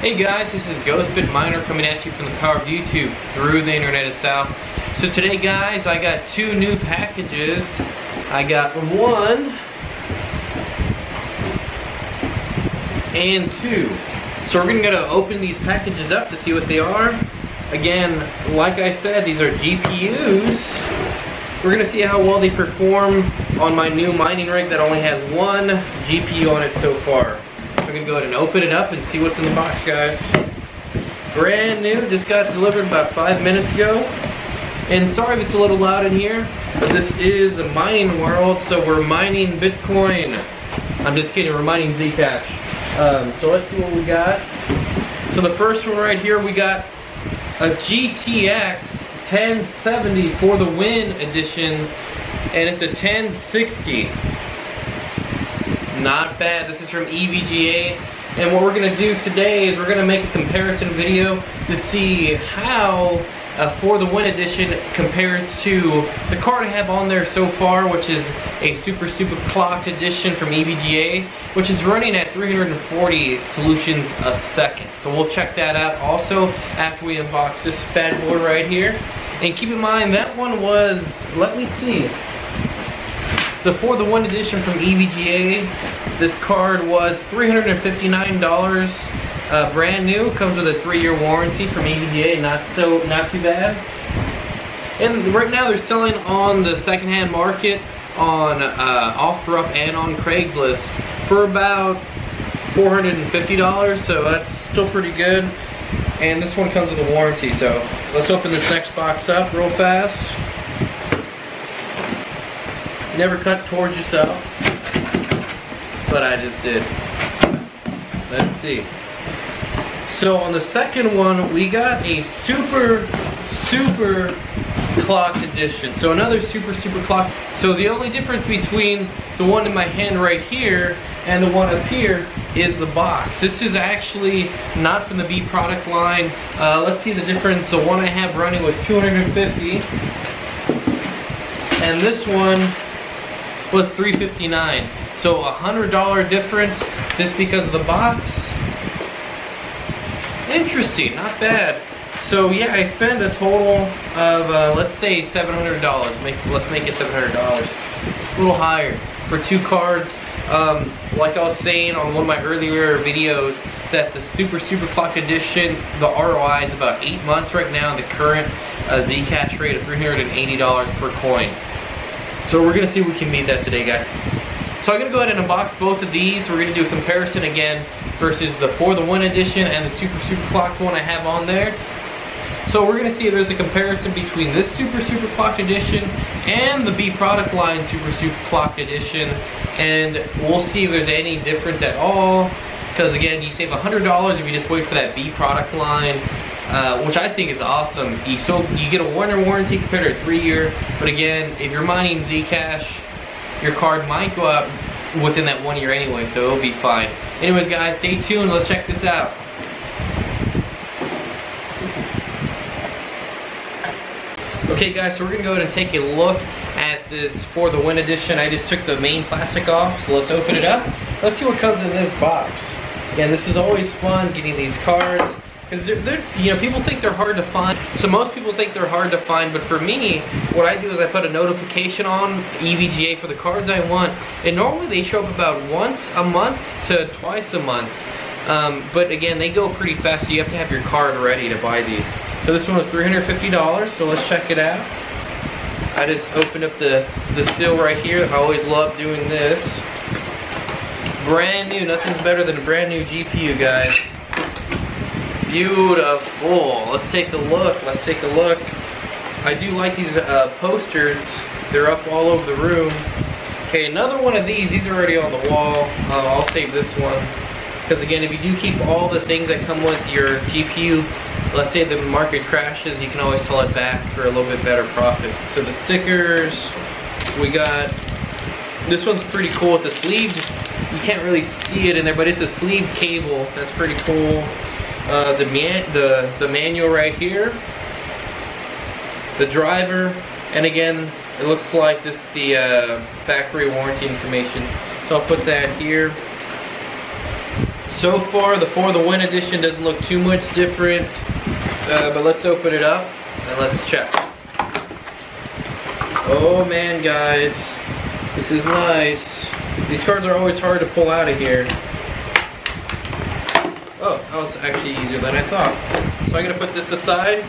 Hey guys, this is Ghostbit Miner coming at you from the power of YouTube through the internet itself. So today guys, I got two new packages. I got one and two. So we're gonna go to open these packages up to see what they are. Again, like I said, these are GPUs. We're gonna see how well they perform on my new mining rig that only has one GPU on it so far. We're gonna go ahead and open it up and see what's in the box, guys. Brand new, just got delivered about 5 minutes ago. And sorry if it's a little loud in here, but this is a mining world, so we're mining Bitcoin. I'm just kidding, we're mining Zcash. So let's see what we got. So the first one right here, we got a GTX 1070 for the win edition, and it's a 1060. Not bad. This is from EVGA, and what we're going to do today is we're going to make a comparison video to see how For the Win edition compares to the card I have on there so far, which is a super clocked edition from EVGA, which is running at 340 solutions a second. So we'll check that out also after we unbox this bad boy right here. And keep in mind that one was, let me see, the For the Win edition from EVGA, this card was $359, brand new, comes with a 3-year warranty from EVGA, not too bad. And right now they're selling on the secondhand market on OfferUp and on Craigslist for about $450, so that's still pretty good. And this one comes with a warranty, so let's open this next box up real fast. Never cut towards yourself, but I just did. Let's see. So on the second one, we got a super clocked edition. So another super clocked. So the only difference between the one in my hand right here and the one up here is the box. This is actually not from the B product line. Let's see the difference. The one I have running was 250. And this one was 359. So $100 difference just because of the box. Interesting, not bad. So yeah, I spent a total of let's say $700. Let's make it $700, a little higher for two cards. Like I was saying on one of my earlier videos, that the super clock edition, the ROI is about 8 months right now. The current Zcash rate of $380 per coin. So we're gonna see if we can meet that today, guys. So I'm gonna go ahead and unbox both of these. We're gonna do a comparison again versus the For the Win edition and the super clocked one I have on there. So we're gonna see if there's a comparison between this super clocked edition and the B product line super clocked edition, and we'll see if there's any difference at all. Because again, you save $100 if you just wait for that B product line, which I think is awesome. You get a 1-year warranty compared to a 3-year. But again, if you're mining Zcash, your card might go up within that 1 year anyway, so it'll be fine. Anyways, guys, stay tuned. Let's check this out. Okay, guys, so we're gonna go ahead and take a look at this For the Win edition. I just took the main plastic off, so let's open it up. Let's see what comes in this box. Again, this is always fun getting these cards, because you know, people think they're hard to find. So most people think they're hard to find, but for me, what I do is I put a notification on EVGA for the cards I want, and normally they show up about once a month to twice a month. But again, they go pretty fast, so you have to have your card ready to buy these. So this one was $350, so let's check it out. I just opened up the seal right here. I always love doing this. Brand new, nothing's better than a brand new GPU, guys. Beautiful. Let's take a look, let's take a look. I do like these posters, they're up all over the room. Okay, another one of these are already on the wall. I'll save this one, because again, if you do keep all the things that come with your GPU, let's say the market crashes, you can always sell it back for a little bit better profit. So the stickers, we got, this one's pretty cool, it's a sleeved, you can't really see it in there, but it's a sleeve cable, that's pretty cool. The manual right here, the driver, and again, it looks like this the factory warranty information, so I'll put that here. So far, the For the Win edition doesn't look too much different, but let's open it up and let's check. Oh man, guys, this is nice. These cards are always hard to pull out of here. Oh, that was actually easier than I thought. So I'm gonna put this aside.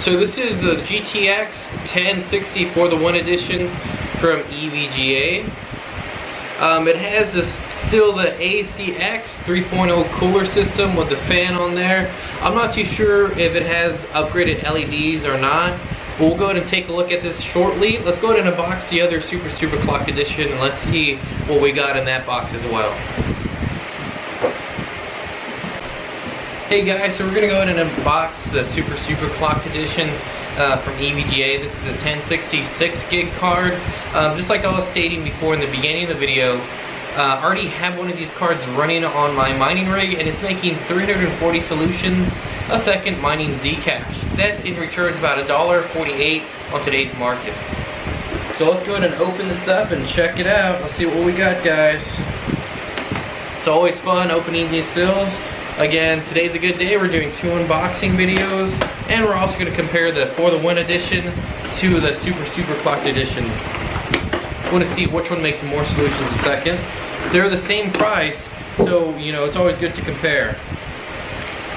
So this is the GTX 1060 For the Win edition from EVGA. It has still the ACX 3.0 cooler system with the fan on there. I'm not too sure if it has upgraded LEDs or not, but we'll go ahead and take a look at this shortly. Let's go ahead and unbox the other Super Clock edition and let's see what we got in that box as well. Hey guys, so we're going to go ahead and unbox the Super Clock edition from EVGA. This is a 1060 6GB card. Just like I was stating before in the beginning of the video, I already have one of these cards running on my mining rig, and it's making 340 solutions a second mining Zcash. That in return is about $1.48 on today's market. So let's go ahead and open this up and check it out. Let's see what we got, guys. It's always fun opening these seals. Again, today's a good day. We're doing two unboxing videos, and we're also going to compare the For the Win edition to the Super Clocked edition. I want to see which one makes more solutions a second. They're the same price, so you know it's always good to compare.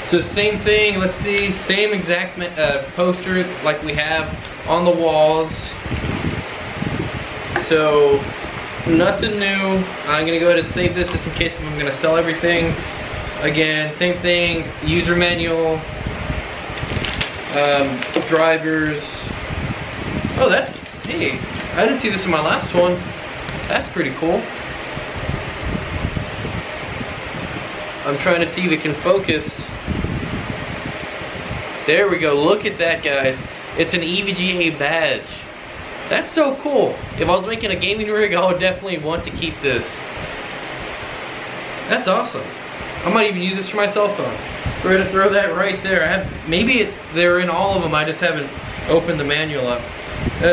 So same thing. Let's see, same exact poster like we have on the walls. So nothing new. I'm going to go ahead and save this just in case I'm going to sell everything. Again, same thing, user manual, drivers. Oh, hey, I didn't see this in my last one. That's pretty cool. I'm trying to see if it can focus. There we go, look at that, guys. It's an EVGA badge. That's so cool. If I was making a gaming rig, I would definitely want to keep this. That's awesome. I might even use this for my cell phone. We're gonna throw that right there. Maybe they're in all of them, I just haven't opened the manual up.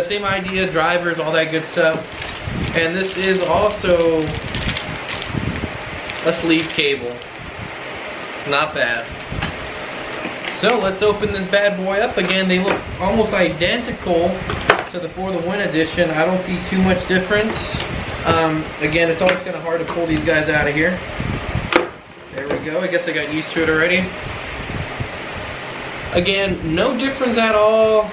Same idea, drivers, all that good stuff. And this is also a sleeve cable. Not bad. So let's open this bad boy up again. They look almost identical to the For the Win edition. I don't see too much difference. Again, it's always kind of hard to pull these guys out of here. There we go, I guess I got used to it already. Again, no difference at all.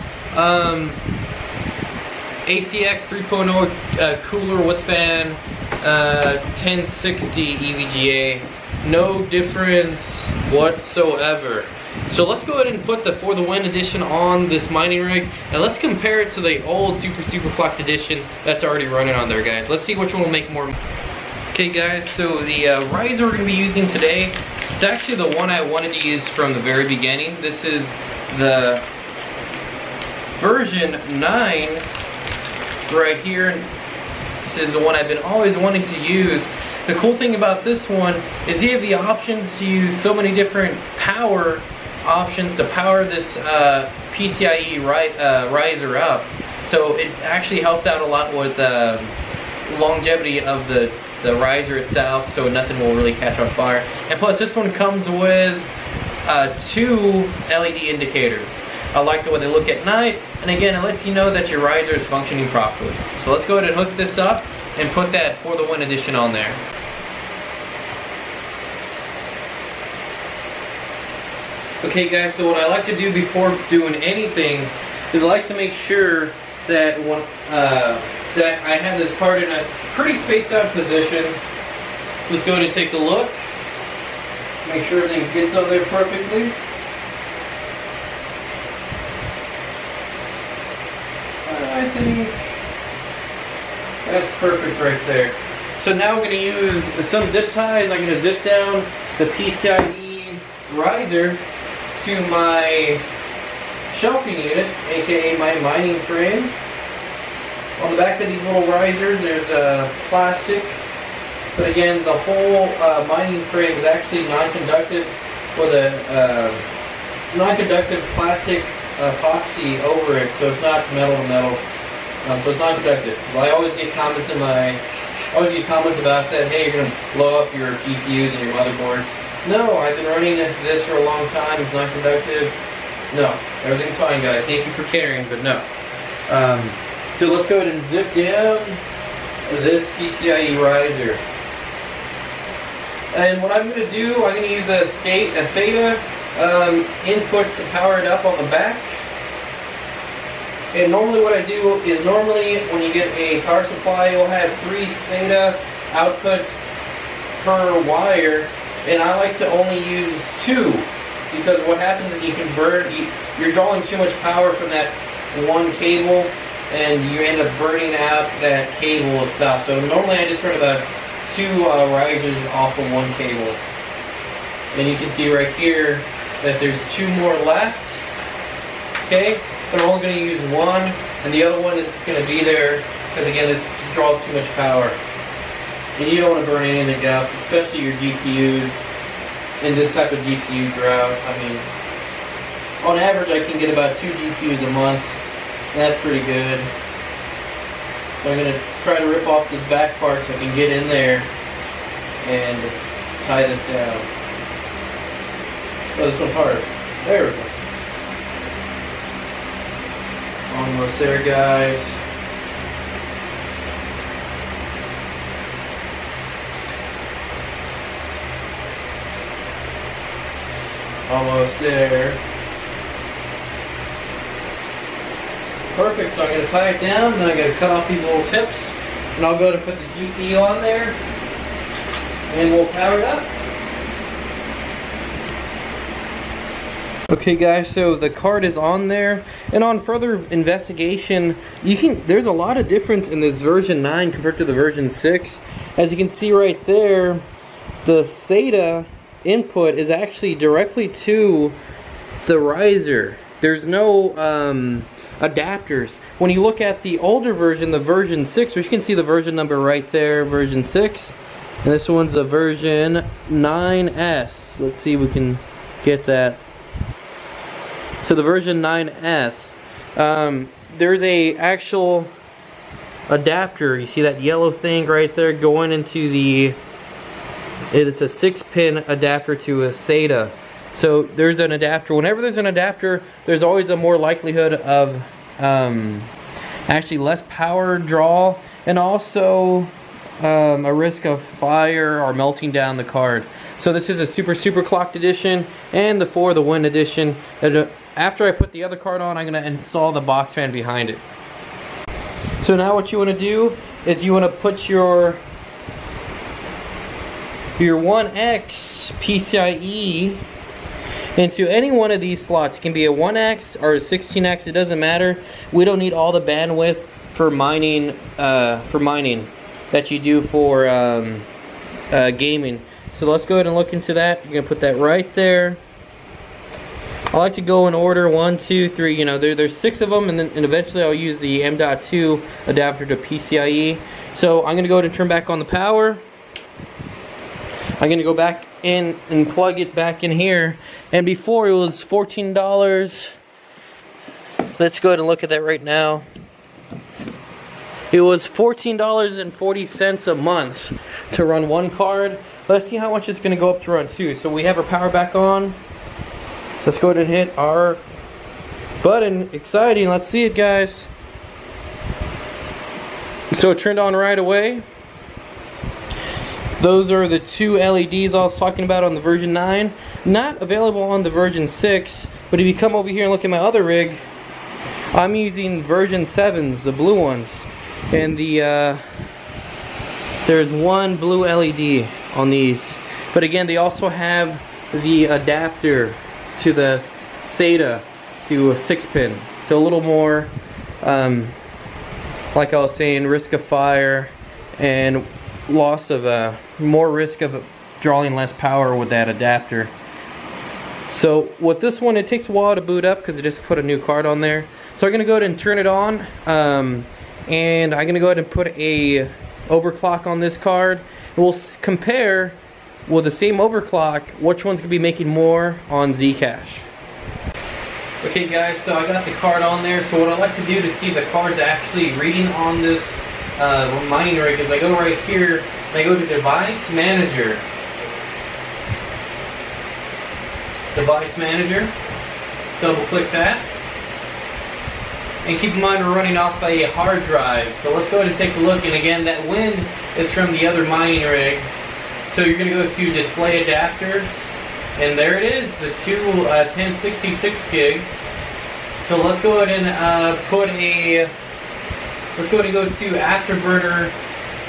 ACX 3.0 cooler with fan, 1060 EVGA. No difference whatsoever. So let's go ahead and put the For the Win edition on this mining rig, and let's compare it to the old Super Clocked edition that's already running on there, guys. Let's see which one will make more. Okay guys, so the riser we're going to be using today, it's actually the one I wanted to use from the very beginning. This is the version 9 right here. This is the one I've been always wanting to use. The cool thing about this one is you have the option to use so many different power options to power this PCIe riser up. So it actually helped out a lot with longevity of the riser itself, so nothing will really catch on fire. And plus, this one comes with 2 LED indicators. I like the way they look at night, and again, it lets you know that your riser is functioning properly. So let's go ahead and hook this up and put that For the Win edition on there. Okay guys, so what I like to do before doing anything is I like to make sure that that I have this card in a pretty spaced out position. Let's go ahead and take a look. Make sure everything fits on there perfectly. I think that's perfect right there. So now I'm going to use some zip ties. I'm going to zip down the PCIe riser to my shelving unit, aka my mining frame. On the back of these little risers, there's plastic, but again, the whole mining frame is actually non-conductive with a non-conductive plastic epoxy over it, so it's not metal to metal, so it's non-conductive. Well, I always get comments in my always get comments about that, hey, you're going to blow up your GPUs and your motherboard. No, I've been running this for a long time, it's not productive. No, everything's fine, guys. Thank you for caring, but no. So let's go ahead and zip down this PCIe riser. And what I'm going to do, I'm going to use a SATA input to power it up on the back. And normally what I do is, normally when you get a power supply, you'll have 3 SATA outputs per wire, and I like to only use 2, because what happens is you convert, you're drawing too much power from that one cable, and you end up burning out that cable itself. So normally I just run about 2 risers off of one cable. And you can see right here that there's 2 more left. Okay, they're only going to use 1, and the other one is just going to be there because, again, this draws too much power. And you don't want to burn anything up, especially your GPUs. In this type of GPU drought, I mean, on average I can get about 2 GPUs a month. That's pretty good. So I'm going to try to rip off this back part so I can get in there and tie this down. Oh, this one's hard. There we go. Almost there, guys. Almost there. Perfect, so I'm going to tie it down, then I'm going to cut off these little tips, and I'll go to put the GPU on there, and we'll power it up. Okay guys, so the card is on there, and on further investigation, you can, there's a lot of difference in this version 9 compared to the version 6. As you can see right there, the SATA input is actually directly to the riser. There's no adapters. When you look at the older version, the version 6, which you can see the version number right there, version 6, and this one's a version 9S. Let's see if we can get that. So the version 9S, there's a actual adapter. You see that yellow thing right there going into the, it's a 6-pin adapter to a SATA. So there's an adapter. Whenever there's an adapter, there's always a more likelihood of actually less power draw, and also a risk of fire or melting down the card. So this is a super clocked edition and the For the Win edition. After I put the other card on, I'm going to install the box fan behind it. So now what you want to do is you want to put your 1X PCIe into any one of these slots. It can be a 1X or a 16X, it doesn't matter. We don't need all the bandwidth for mining that you do for gaming. So let's go ahead and look into that. You're gonna put that right there. I like to go in order, 1, 2, 3, you know, there's 6 of them, and then eventually I'll use the M.2 adapter to PCIe. So I'm gonna go ahead and turn back on the power. I'm gonna go back in and plug it back in here. And before it was $14. Let's go ahead and look at that right now. It was $14.40 a month to run one card. Let's see how much it's going to go up to run 2. So we have our power back on. Let's go ahead and hit our button. Exciting. Let's see it, guys. So it turned on right away. Those are the 2 LEDs I was talking about on the version 9. Not available on the version 6, but if you come over here and look at my other rig, I'm using version 7s, the blue ones. And the there's 1 blue LED on these, but again they also have the adapter to the SATA to a 6-pin, so a little more like I was saying, risk of fire and loss of more risk of drawing less power with that adapter. So with this one, it takes a while to boot up because I just put a new card on there. So I'm gonna go ahead and turn it on, and I'm gonna go ahead and put a overclock on this card. We'll compare with the same overclock which one's gonna be making more on Zcash. Okay guys, so I got the card on there. So what I like to do to see the card's actually reading on this mine rig is I go right here and I go to Device Manager. Device Manager. Double click that. And keep in mind we're running off a hard drive. So let's go ahead and take a look. And again, that wind is from the other mining rig. So you're going to go to Display Adapters. And there it is, the two 1066 gigs. So let's go ahead and go to Afterburner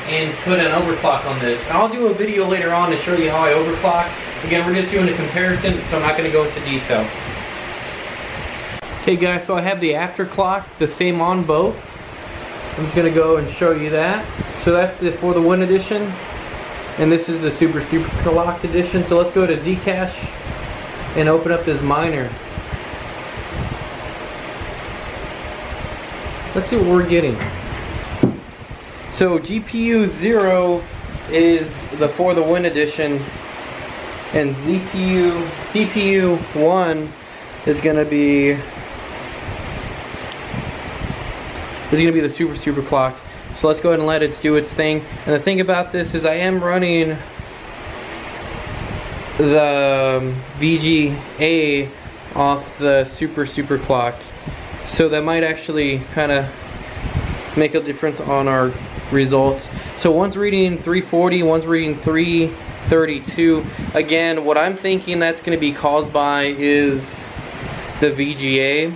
and put an overclock on this. I'll do a video later on to show you how I overclock. Again, we're just doing a comparison, so I'm not going to go into detail. Okay guys, so I have the afterclock, the same on both. I'm just going to go and show you that. So that's it for the One Edition. And this is the Super Super Clocked Edition. So let's go to Zcash and open up this miner. Let's see what we're getting. So GPU 0 is the For the Win Edition. And CPU 1 is going to be... This is going to be the Super Super Clocked. So let's go ahead and let it do its thing. And the thing about this is I am running the VGA off the Super Super Clocked. So that might actually kind of make a difference on our results. So one's reading 340, one's reading 332. Again, what I'm thinking that's going to be caused by is the VGA.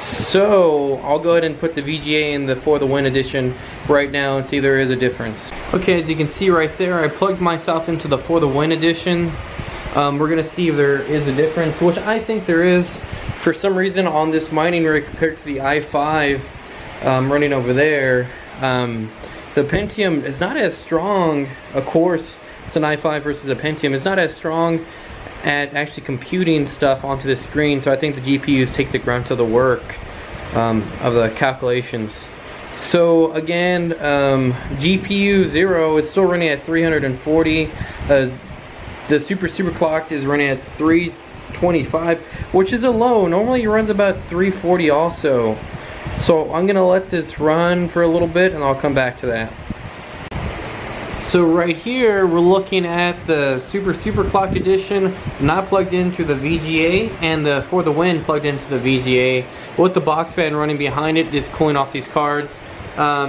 So I'll go ahead and put the VGA in the For the Win Edition right now and see if there is a difference. Okay, as you can see right there, I plugged myself into the For the Win Edition. We're going to see if there is a difference, which I think there is. For some reason on this mining rig compared to the i5 running over there, the Pentium is not as strong. Of course, it's an i5 versus a Pentium. It's not as strong at actually computing stuff onto the screen, so I think the GPUs take the grunt of the work of the calculations. So again, GPU 0 is still running at 340. The Super Super Clocked is running at 325, which is a low. Normally it runs about 340 also. So I'm gonna let this run for a little bit and I'll come back to that. So right here, we're looking at the Super Super Clocked Edition, not plugged into the VGA, and the For the Win plugged into the VGA, with the box fan running behind it, just cooling off these cards.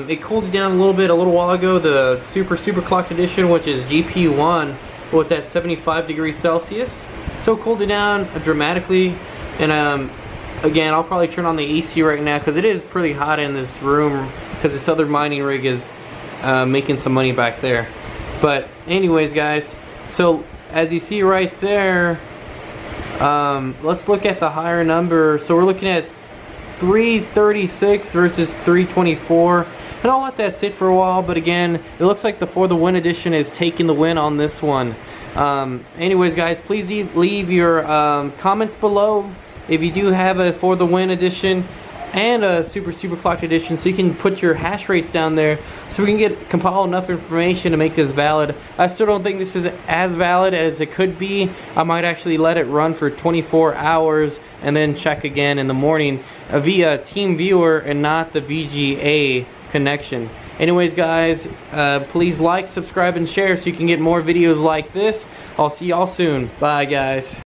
It cooled it down a little bit a little while ago. The Super Super Clocked Edition, which is GPU 1, well, it's at 75 degrees Celsius, so it cooled it down dramatically. And again, I'll probably turn on the AC right now because it is pretty hot in this room because this other mining rig is making some money back there. But anyways guys, so as you see right there, let's look at the higher number. So we're looking at 336 versus 324, and I'll let that sit for a while. But again, it looks like the For the Win Edition is taking the win on this one. Anyways guys, please leave your comments below if you do have a For the Win Edition and a Super Super Clocked Edition, so you can put your hash rates down there so we can compile enough information to make this valid. I still don't think this is as valid as it could be. I might actually let it run for 24 hours and then check again in the morning via TeamViewer and not the VGA connection. Anyways guys, please like, subscribe, and share so you can get more videos like this. I'll see y'all soon. Bye guys.